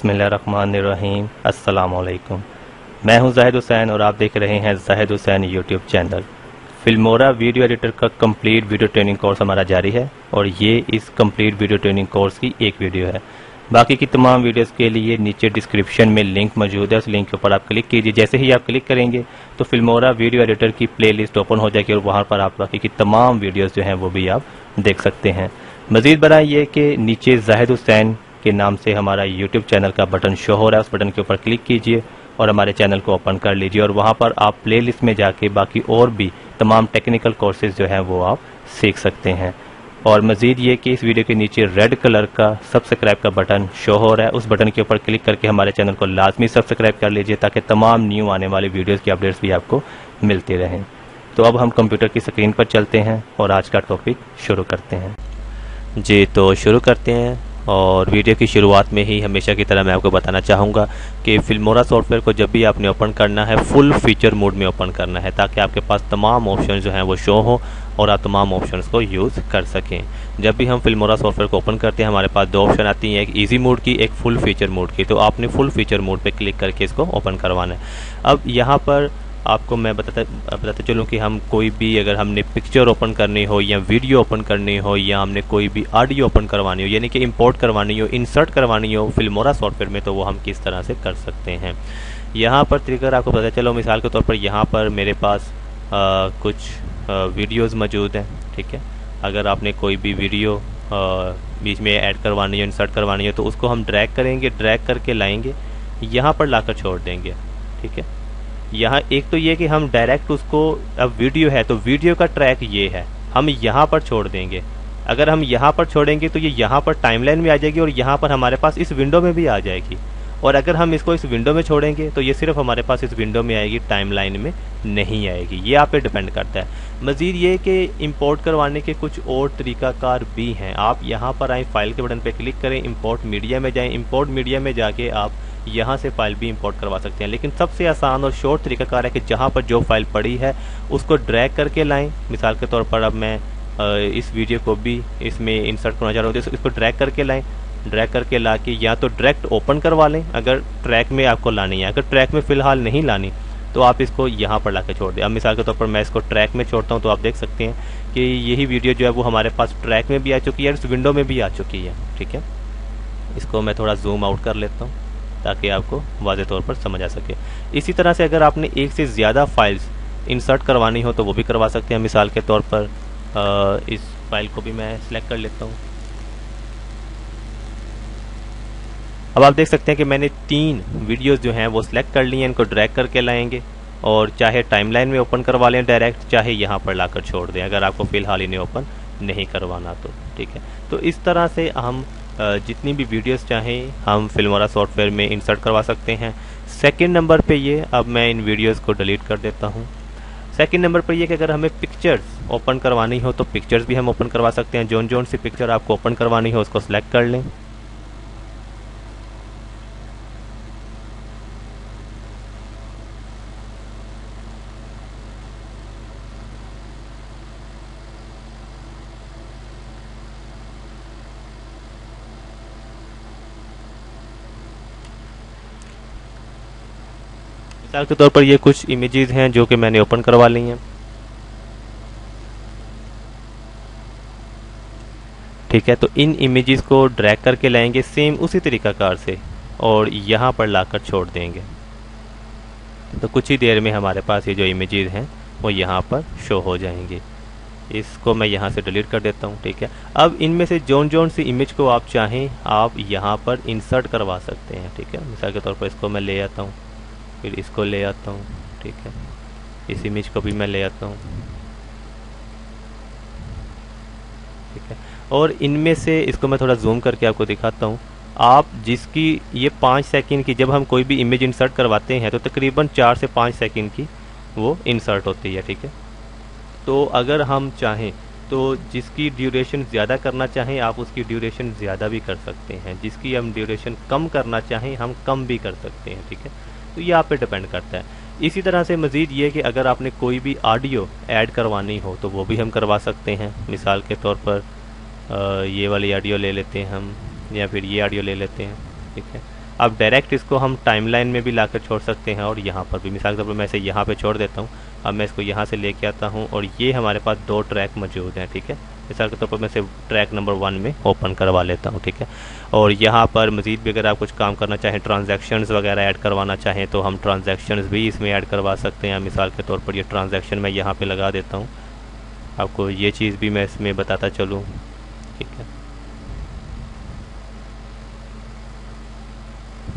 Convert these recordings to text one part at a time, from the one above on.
बिस्मिल्लाहिर्रहमानिर्रहीम। अस्सलाम वालेकुम, मैं हूं जाहिद हुसैन और आप देख रहे हैं Zahid Hussain YouTube channel. Filmora video editor का कंप्लीट वीडियो ट्रेनिंग कोर्स हमारा जारी है और ये इस कंप्लीट वीडियो ट्रेनिंग कोर्स की एक वीडियो है। बाकी की तमाम वीडियोस के लिए नीचे डिस्क्रिप्शन में लिंक मौजूद है, उस लिंक के ऊपर आप क्लिक कीजिए। जैसे ही आप क्लिक करेंगे तो फिल्मोरा वीडियो एडिटर की प्लेलिस्ट ओपन हो जाएगी और वहाँ पर आप बाकी की तमाम वीडियोस जो हैं वो भी आप देख सकते हैं। मज़ीद बराए ये कि नीचे जाहिद हुसैन के नाम से हमारा यूट्यूब चैनल का बटन शो हो रहा है, उस बटन के ऊपर क्लिक कीजिए और हमारे चैनल को ओपन कर लीजिए और वहाँ पर आप प्लेलिस्ट में जाके बाकी और भी तमाम टेक्निकल कोर्सेज़ जो हैं वो आप सीख सकते हैं। और मज़ीद ये कि इस वीडियो के नीचे रेड कलर का सब्सक्राइब का बटन शो हो रहा है, उस बटन के ऊपर क्लिक करके हमारे चैनल को लाजमी सब्सक्राइब कर लीजिए ताकि तमाम न्यू आने वाले वीडियोस की अपडेट्स भी आपको मिलती रहें। तो अब हम कंप्यूटर की स्क्रीन पर चलते हैं और आज का टॉपिक शुरू करते हैं। जी तो शुरू करते हैं और वीडियो की शुरुआत में ही हमेशा की तरह मैं आपको बताना चाहूँगा कि फिल्मोरा सॉफ्टवेयर को जब भी आपने ओपन करना है फुल फीचर मोड में ओपन करना है ताकि आपके पास तमाम ऑप्शन जो हैं वो शो हो और आप तमाम ऑप्शंस को यूज़ कर सकें। जब भी हम फिल्मोरा सॉफ्टवेयर को ओपन करते हैं हमारे पास दो ऑप्शन आती हैं, एक ईजी मोड की, एक फुल फीचर मोड की। तो आपने फुल फीचर मोड पर क्लिक करके इसको ओपन करवाना है। अब यहाँ पर आपको मैं बताते चलूँ कि हम कोई भी अगर हमने पिक्चर ओपन करनी हो या वीडियो ओपन करनी हो या हमने कोई भी ऑडियो ओपन करवानी हो यानी कि इंपोर्ट करवानी हो, इंसर्ट करवानी हो फिल्मोरा सॉफ्टवेयर में, तो वो हम किस तरह से कर सकते हैं। यहाँ पर ट्रिगर आपको पता चलो, मिसाल के तौर पर यहाँ पर मेरे पास कुछ वीडियोज़ मौजूद हैं, ठीक है। अगर आपने कोई भी वीडियो बीच में ऐड करवानी हो, इंसर्ट करवानी हो, तो उसको हम ड्रैग करेंगे, ड्रैग करके लाएँगे, यहाँ पर ला कर छोड़ देंगे, ठीक है। यहाँ एक तो ये कि हम डायरेक्ट उसको, अब वीडियो है तो वीडियो का ट्रैक ये है, हम यहाँ पर छोड़ देंगे। अगर हम यहाँ पर छोड़ेंगे तो ये यहाँ पर टाइमलाइन में आ जाएगी और यहाँ पर हमारे पास इस विंडो में भी आ जाएगी। और अगर हम इसको इस विंडो में छोड़ेंगे तो ये सिर्फ हमारे पास इस विंडो में आएगी, टाइमलाइन में नहीं आएगी। ये आप पे डिपेंड करता है। मज़ीद ये कि इंपोर्ट करवाने के कुछ और तरीक़ाकार भी हैं। आप यहाँ पर आएँ, फाइल के बटन पर क्लिक करें, इंपोर्ट मीडिया में जाएँ, इंपोर्ट मीडिया में जाके आप यहाँ से फ़ाइल भी इंपोर्ट करवा सकते हैं। लेकिन सबसे आसान और शॉर्ट तरीकाकार है कि जहाँ पर जो फ़ाइल पड़ी है उसको ड्रैग करके लाएं। मिसाल के तौर पर अब मैं इस वीडियो को भी इसमें इंसर्ट करना चाह रहा हूँ तो इसको ड्रैग करके लाएं, ड्रैग करके ला के या तो डायरेक्ट ओपन करवा लें अगर ट्रैक में आपको लानी है। अगर ट्रैक में फ़िलहाल नहीं लानी तो आप इसको यहाँ पर ला के छोड़ दें। अब मिसाल के तौर पर मैं इसको ट्रैक में छोड़ता हूँ तो आप देख सकते हैं कि यही वीडियो जो है वो हमारे पास ट्रैक में भी आ चुकी है, इस विंडो में भी आ चुकी है, ठीक है। इसको मैं थोड़ा जूम आउट कर लेता हूँ ताकि आपको वाज़े तौर पर समझ आ सके। इसी तरह से अगर आपने एक से ज़्यादा फाइल्स इंसर्ट करवानी हो तो वो भी करवा सकते हैं। मिसाल के तौर पर इस फाइल को भी मैं सिलेक्ट कर लेता हूँ। अब आप देख सकते हैं कि मैंने 3 वीडियोस जो हैं वो सिलेक्ट कर ली हैं। इनको ड्रैग करके लाएंगे और चाहे टाइमलाइन में ओपन करवा लें डायरेक्ट, चाहे यहाँ पर लाकर छोड़ दें अगर आपको फ़िलहाल इन्हें ओपन नहीं करवाना तो, ठीक है। तो इस तरह से हम जितनी भी वीडियोस चाहें हम फिल्मोरा सॉफ्टवेयर में इंसर्ट करवा सकते हैं। सेकंड नंबर पे ये, अब मैं इन वीडियोस को डिलीट कर देता हूँ। सेकंड नंबर पर ये कि अगर हमें पिक्चर्स ओपन करवानी हो तो पिक्चर्स भी हम ओपन करवा सकते हैं। जौन सी पिक्चर आपको ओपन करवानी हो उसको सिलेक्ट कर लें। मिसाल के तौर पर ये कुछ इमेजेस हैं जो कि मैंने ओपन करवा ली हैं, ठीक है। तो इन इमेजेस को ड्रैग करके लाएंगे सेम उसी तरीकाकार से और यहाँ पर लाकर छोड़ देंगे। तो कुछ ही देर में हमारे पास ये जो इमेजेस हैं वो यहाँ पर शो हो जाएंगे। इसको मैं यहाँ से डिलीट कर देता हूँ, ठीक है। अब इनमें से जौन सी इमेज को आप चाहें आप यहाँ पर इंसर्ट करवा सकते हैं, ठीक है। मिसाल के तौर पर इसको मैं ले आता हूँ, फिर इसको ले आता हूँ, ठीक है। इस इमेज को भी मैं ले आता हूँ, ठीक है। और इनमें से इसको मैं थोड़ा जूम करके आपको दिखाता हूँ। आप जिसकी ये 5 सेकंड की, जब हम कोई भी इमेज इंसर्ट करवाते हैं तो तकरीबन 4 से 5 सेकंड की वो इंसर्ट होती है, ठीक है। तो अगर हम चाहें तो जिसकी ड्यूरेशन ज़्यादा करना चाहें आप उसकी ड्यूरेशन ज़्यादा भी कर सकते हैं, जिसकी हम ड्यूरेशन कम करना चाहें हम कम भी कर सकते हैं, ठीक है। तो ये आप पे डिपेंड करता है। इसी तरह से मज़ीद ये कि अगर आपने कोई भी ऑडियो ऐड करवानी हो तो वो भी हम करवा सकते हैं। मिसाल के तौर पर ये वाली ऑडियो ले लेते हैं हम या फिर ये ऑडियो ले लेते हैं, ठीक है। अब डायरेक्ट इसको हम टाइमलाइन में भी लाकर छोड़ सकते हैं और यहाँ पर भी। मिसाल के तौर पर मैं इसे यहाँ पे छोड़ देता हूँ। अब मैं इसको यहाँ से लेके आता हूँ और ये हमारे पास दो ट्रैक मौजूद हैं, ठीक है। मिसाल के तौर पर मैं इसे ट्रैक नंबर 1 में ओपन करवा लेता हूँ, ठीक है। और यहाँ पर मज़ीद भी अगर आप कुछ काम करना चाहें, ट्रांजैक्शंस वगैरह ऐड करवाना चाहें तो हम ट्रांजैक्शंस भी इसमें ऐड करवा सकते हैं। मिसाल के तौर पर ये ट्रांजैक्शन मैं यहाँ पर लगा देता हूँ, आपको ये चीज़ भी मैं इसमें बताता चलूँ, ठीक है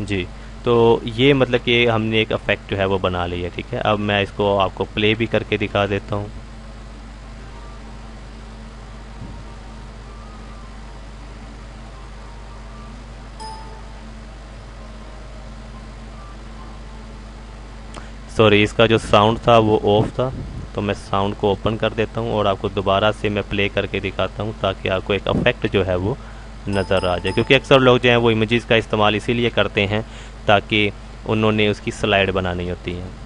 जी। तो ये मतलब कि हमने एक इफेक्ट जो है वो बना लिया, ठीक है। अब मैं इसको आपको प्ले भी करके दिखा देता हूँ। सॉरी, इसका जो साउंड था वो ऑफ था, तो मैं साउंड को ओपन कर देता हूँ और आपको दोबारा से मैं प्ले करके दिखाता हूँ ताकि आपको एक इफेक्ट जो है वो नज़र आ जाए। क्योंकि अक्सर लोग जो हैं वो इमेजेस का इस्तेमाल इसीलिए करते हैं ताकि उन्होंने उसकी स्लाइड बनानी होती है।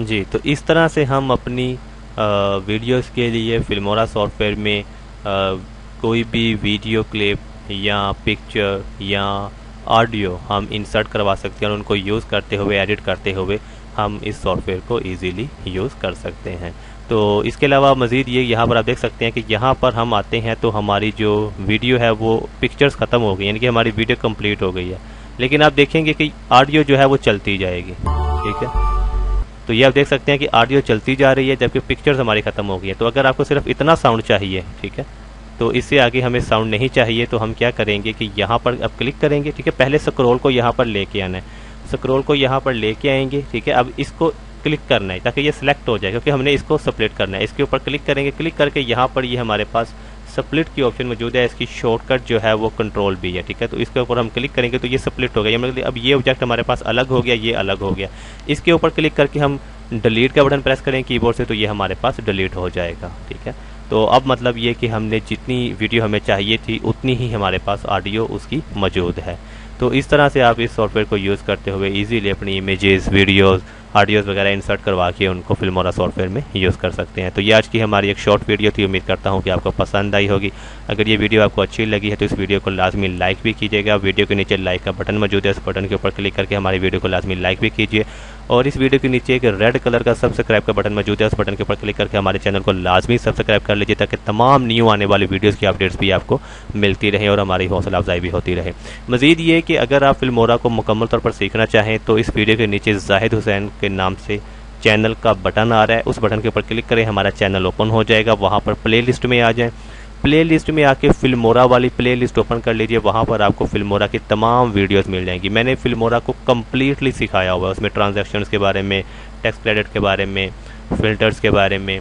जी, तो इस तरह से हम अपनी वीडियोस के लिए फिल्मोरा सॉफ्टवेयर में कोई भी वीडियो क्लिप या पिक्चर या ऑडियो हम इंसर्ट करवा सकते हैं और उनको यूज़ करते हुए, एडिट करते हुए हम इस सॉफ्टवेयर को इजीली यूज़ कर सकते हैं। तो इसके अलावा मज़ीद ये यहाँ पर आप देख सकते हैं कि यहाँ पर हम आते हैं तो हमारी जो वीडियो है वो पिक्चर्स ख़त्म हो गई, यानी कि हमारी वीडियो कम्प्लीट हो गई है, लेकिन आप देखेंगे कि ऑडियो जो है वो चलती जाएगी, ठीक है। तो ये आप देख सकते हैं कि ऑडियो चलती जा रही है जबकि पिक्चर्स हमारी ख़त्म हो गई है। तो अगर आपको सिर्फ इतना साउंड चाहिए, ठीक है, तो इससे आगे हमें साउंड नहीं चाहिए, तो हम क्या करेंगे कि यहाँ पर अब क्लिक करेंगे, ठीक है। पहले स्क्रॉल को यहाँ पर लेके आना है, स्क्रॉल को यहाँ पर लेके आएंगे, ठीक है। अब इसको क्लिक करना है ताकि ये सिलेक्ट हो जाए, क्योंकि हमने इसको स्प्लिट करना है। इसके ऊपर क्लिक करेंगे, क्लिक करके यहाँ पर ये हमारे पास स्प्लिट की ऑप्शन मौजूद है, इसकी शॉर्टकट जो है वो कंट्रोल भी है, ठीक है। तो इसके ऊपर हम क्लिक करेंगे तो ये स्प्लिट हो गया, मतलब अब ये ऑब्जेक्ट हमारे पास अलग हो गया, ये अलग हो गया। इसके ऊपर क्लिक करके हम डिलीट का बटन प्रेस करें कीबोर्ड से तो ये हमारे पास डिलीट हो जाएगा, ठीक है। तो अब मतलब ये कि हमने जितनी वीडियो हमें चाहिए थी उतनी ही हमारे पास ऑडियो उसकी मौजूद है। तो इस तरह से आप इस सॉफ्टवेयर को यूज़ करते हुए ईजीली अपनी इमेजेस, वीडियोस, ऑडियोज़ वगैरह इंसर्ट करवा के उनको फिल्मोरा सॉफ्टवेयर में यूज़ कर सकते हैं। तो ये आज की हमारी एक शॉर्ट वीडियो थी, उम्मीद करता हूँ कि आपको पसंद आई होगी। अगर ये वीडियो आपको अच्छी लगी है तो इस वीडियो को लाजमी लाइक भी कीजिएगा। वीडियो के नीचे लाइक का बटन मौजूद है, इस बटन के ऊपर क्लिक करके हमारी वीडियो को लाजमी लाइक भी कीजिए। और इस वीडियो के नीचे एक रेड कलर का सब्सक्राइब का बटन मौजूद है, उस बटन के ऊपर क्लिक करके हमारे चैनल को लाजमी सब्सक्राइब कर लीजिए ताकि तमाम न्यू आने वाली वीडियोस की अपडेट्स भी आपको मिलती रहे और हमारी हौसला अफजाई भी होती रहे। मज़ीद ये कि अगर आप फिल्मोरा को मुकम्मल तौर पर सीखना चाहें तो इस वीडियो के नीचे जाहिद हुसैन के नाम से चैनल का बटन आ रहा है, उस बटन के ऊपर क्लिक करें, हमारा चैनल ओपन हो जाएगा। वहाँ पर प्ले लिस्ट में आ जाएँ, प्ले लिस्ट में आके फिल्मोरा वाली प्ले लिस्ट ओपन कर लीजिए, वहाँ पर आपको फिल्मोरा की तमाम वीडियोस मिल जाएंगी। मैंने फिल्मोरा को कम्प्लीटली सिखाया हुआ है, उसमें ट्रांजैक्शंस के बारे में, टैक्स क्रेडिट के बारे में, फिल्टर्स के बारे में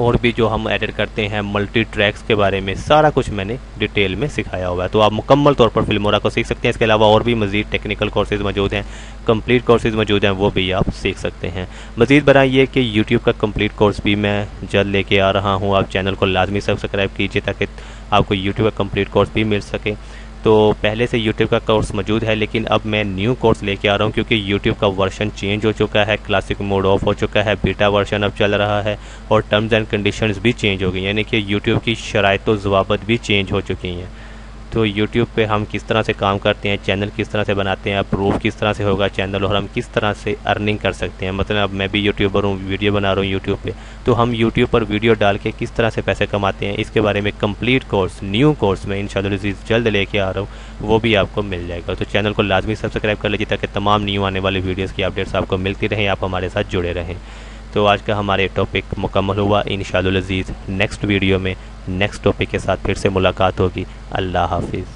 और भी जो हम एडिट करते हैं, मल्टी ट्रैक्स के बारे में, सारा कुछ मैंने डिटेल में सिखाया हुआ है। तो आप मुकम्मल तौर पर फिल्मोरा को सीख सकते हैं। इसके अलावा और भी मज़ीद टेक्निकल कोर्सेज़ मौजूद हैं, कंप्लीट कोर्सेज़ मौजूद हैं, वो भी आप सीख सकते हैं। मज़ीद बनाए ये कि यूट्यूब का कंप्लीट कोर्स भी मैं जल्द लेके आ रहा हूँ, आप चैनल को लाजमी सब्सक्राइब कीजिए ताकि आपको यूट्यूब का कंप्लीट कोर्स भी मिल सके। तो पहले से YouTube का कोर्स मौजूद है लेकिन अब मैं न्यू कोर्स लेके आ रहा हूँ, क्योंकि YouTube का वर्जन चेंज हो चुका है, क्लासिक मोड ऑफ हो चुका है, बीटा वर्जन अब चल रहा है और टर्म्स एंड कंडीशंस भी चेंज हो गई, यानी कि YouTube की शराइत व ज़वाबत भी चेंज हो चुकी हैं। तो YouTube पे हम किस तरह से काम करते हैं, चैनल किस तरह से बनाते हैं, अप्रूव किस तरह से होगा चैनल और हम किस तरह से अर्निंग कर सकते हैं। मतलब मैं भी यूट्यूबर हूँ, वीडियो बना रहा हूँ यूट्यूब पे, तो हम यूट्यूब पर वीडियो डाल के किस तरह से पैसे कमाते हैं, इसके बारे में कंप्लीट कोर्स, न्यू कोर्स में इंशाअल्लाह अज़ीज़ जल्द लेके आ रहा हूँ, वो भी आपको मिल जाएगा। तो चैनल को लाजमी सब्सक्राइब कर लीजिए ताकि तमाम न्यू आने वाली वीडियोज़ की अपडेट्स आपको मिलती रहें, आप हमारे साथ जुड़े रहें। तो आज का हमारे टॉपिक मुकम्मल हुआ। इंशाअल्लाह अज़ीज़ नेक्स्ट वीडियो में नेक्स्ट टॉपिक के साथ फिर से मुलाकात होगी। अल्लाह हाफिज़।